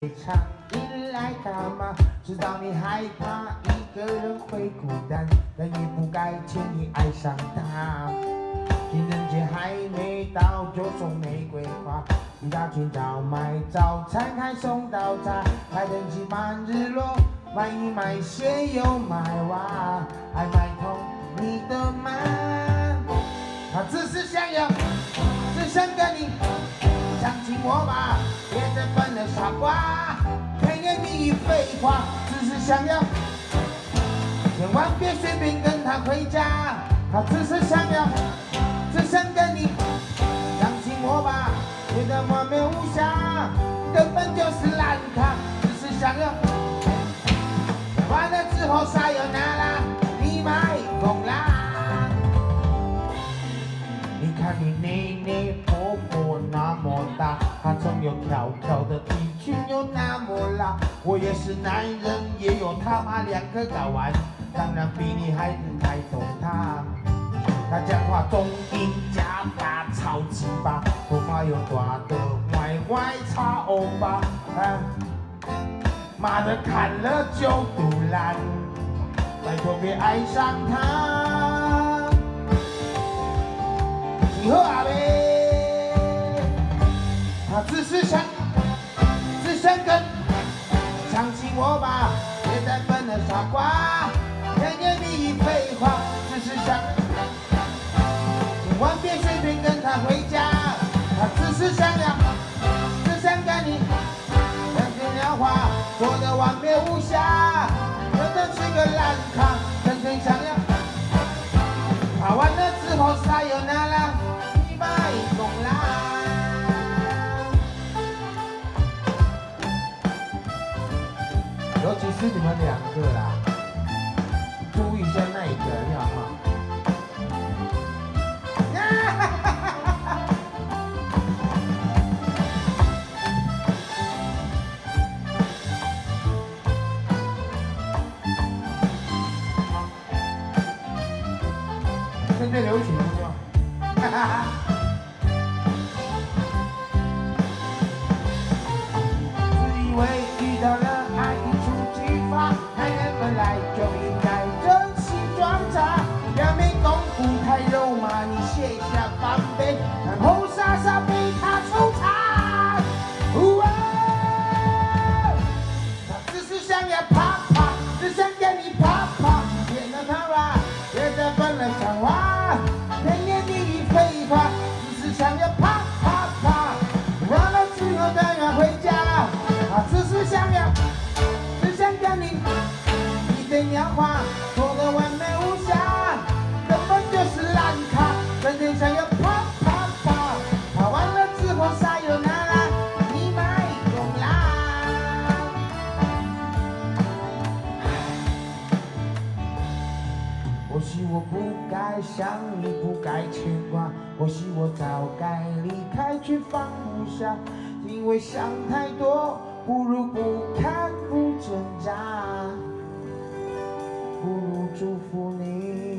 一场依赖干嘛？知道你害怕一个人会孤单，但也不该轻易爱上他。情人节还没到就送玫瑰花，一大清早买早餐还送到家，还等起慢日落，买一买鞋又买袜，还买通你的妈。他只是想要，只想跟你相信我吧。 别再犯了傻瓜，甜言蜜语废话，只是想要，千万别随便跟他回家。他只是想要，只想跟你相信我吧，别再完美无瑕，根本就是烂咖。只是想要，完了之后撒又那拉，你买空啦。你看你内内婆婆那么大。 他总有条条的一群又那么辣，我也是男人，也有他妈两个睾丸，当然比你还能太懂他。他讲话中音加大，超级巴，头发又短的歪歪叉欧巴，啊，妈的砍了就堵烂，拜托别爱上他。你好阿妹。 他只想跟，相信我吧，别再犯了傻瓜，甜言蜜语废话，只是想，千万别随便跟他回家。他只是想要，只想跟你两情两话，做得完美无瑕，真的是个烂咖，真心想要，他完了之后撒又那拉，你别懂啦。 尤其是你们两个啦，注意一下那一个人好不好？现在流行不是吗？想你不该牵挂，或许我早该离开，却放不下。因为想太多，不如不看不挣扎，不如祝福你。